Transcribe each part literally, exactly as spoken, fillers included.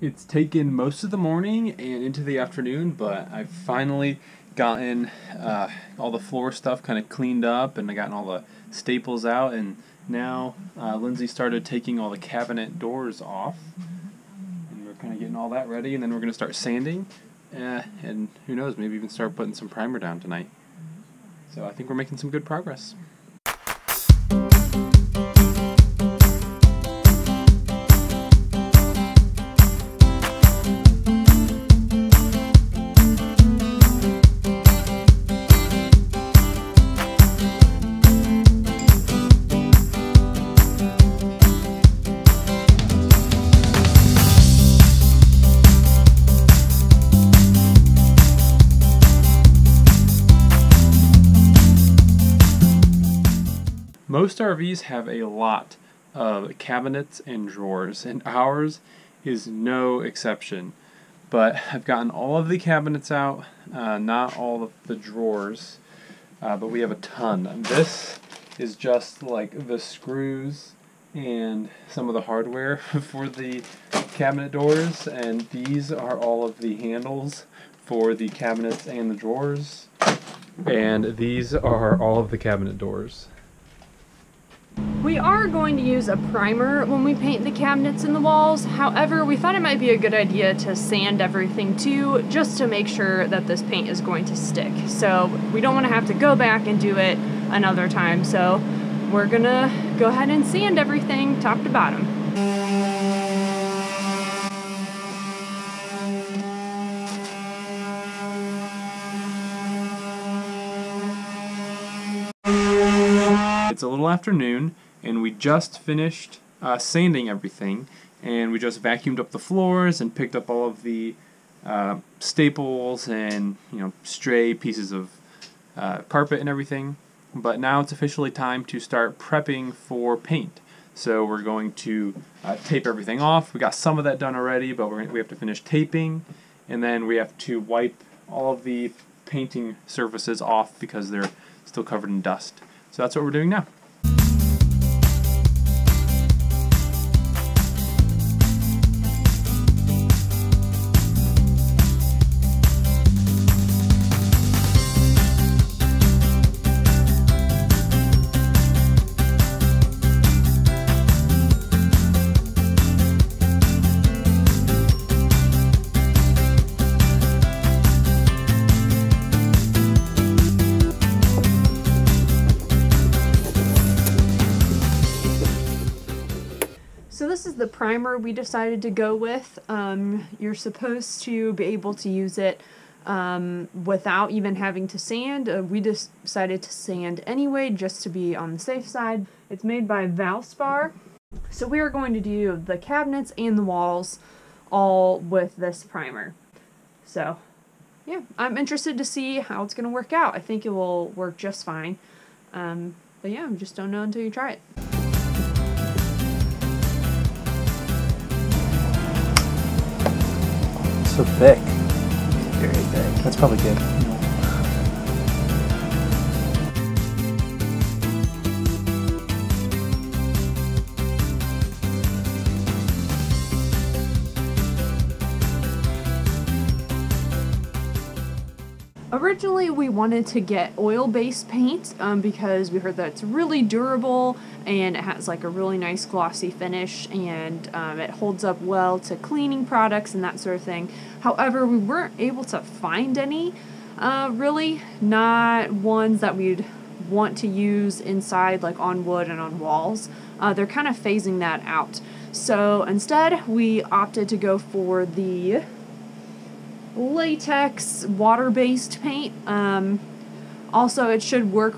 It's taken most of the morning and into the afternoon, but I've finally gotten uh, all the floor stuff kind of cleaned up, and I gotten all the staples out, and now uh, Lindsay started taking all the cabinet doors off, and we're kind of getting all that ready, and then we're going to start sanding, uh, and who knows, maybe even start putting some primer down tonight. So I think we're making some good progress. Most R Vs have a lot of cabinets and drawers, and ours is no exception. But I've gotten all of the cabinets out, uh, not all of the drawers, uh, but we have a ton. And this is just like the screws and some of the hardware for the cabinet doors, and these are all of the handles for the cabinets and the drawers, and these are all of the cabinet doors. We are going to use a primer when we paint the cabinets and the walls. However, we thought it might be a good idea to sand everything too, just to make sure that this paint is going to stick. So we don't want to have to go back and do it another time. So we're gonna go ahead and sand everything top to bottom. It's a little afternoon, and we just finished uh, sanding everything, and we just vacuumed up the floors and picked up all of the uh, staples and, you know, stray pieces of uh, carpet and everything. But now it's officially time to start prepping for paint. So we're going to uh, tape everything off. We got some of that done already, but we're, we have to finish taping, and then we have to wipe all of the painting surfaces off because they're still covered in dust. So that's what we're doing now. So this is the primer we decided to go with. Um, you're supposed to be able to use it um, without even having to sand. Uh, we just decided to sand anyway, just to be on the safe side. It's made by Valspar. So we are going to do the cabinets and the walls all with this primer. So yeah, I'm interested to see how it's going to work out. I think it will work just fine. Um, but yeah, I just don't know until you try it. So thick. Very thick. That's probably good. Originally, we wanted to get oil-based paint um, because we heard that it's really durable and it has like a really nice glossy finish, and um, it holds up well to cleaning products and that sort of thing. However, we weren't able to find any, uh, really, not ones that we'd want to use inside, like on wood and on walls. Uh, they're kind of phasing that out. So instead, we opted to go for the latex water-based paint. Um, also, it should work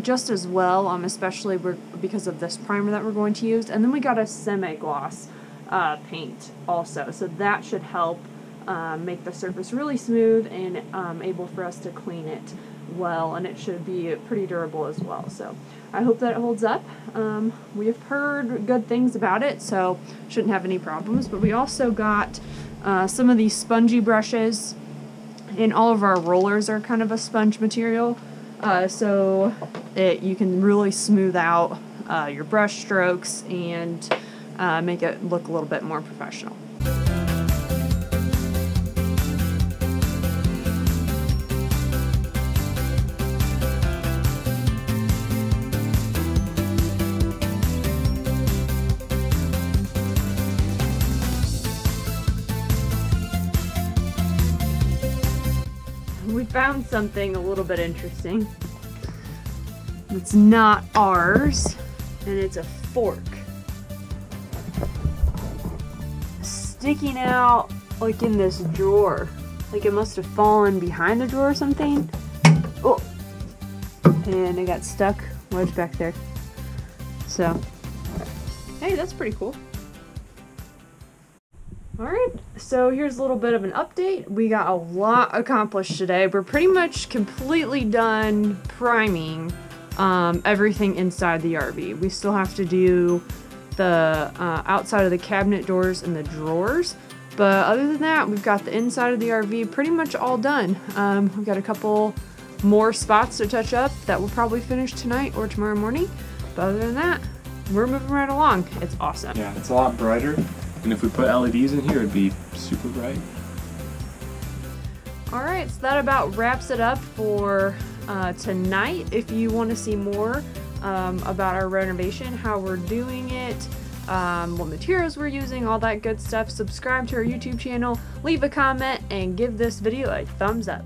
just as well, um, especially we're, because of this primer that we're going to use. And then we got a semi-gloss uh, paint also, so that should help uh, make the surface really smooth and um, able for us to clean it well, and it should be pretty durable as well. So I hope that it holds up. Um, we have heard good things about it, so shouldn't have any problems. But we also got Uh, some of these spongy brushes, and all of our rollers are kind of a sponge material, uh, so it, you can really smooth out uh, your brush strokes and uh, make it look a little bit more professional. found something a little bit interesting. It's not ours, and it's a fork. Sticking out like in this drawer. Like it must have fallen behind the drawer or something. Oh, and it got stuck, wedged back there. So, hey, that's pretty cool. Alright, so here's a little bit of an update. We got a lot accomplished today. We're pretty much completely done priming um, everything inside the R V. We still have to do the uh, outside of the cabinet doors and the drawers. But other than that, we've got the inside of the R V pretty much all done. Um, we've got a couple more spots to touch up that we'll probably finish tonight or tomorrow morning. But other than that, we're moving right along. It's awesome. Yeah, it's a lot brighter. And if we put L E Ds in here, it'd be super bright. Alright, so that about wraps it up for uh, tonight. If you want to see more um, about our renovation, how we're doing it, um, what materials we're using, all that good stuff, subscribe to our YouTube channel, leave a comment, and give this video a thumbs up.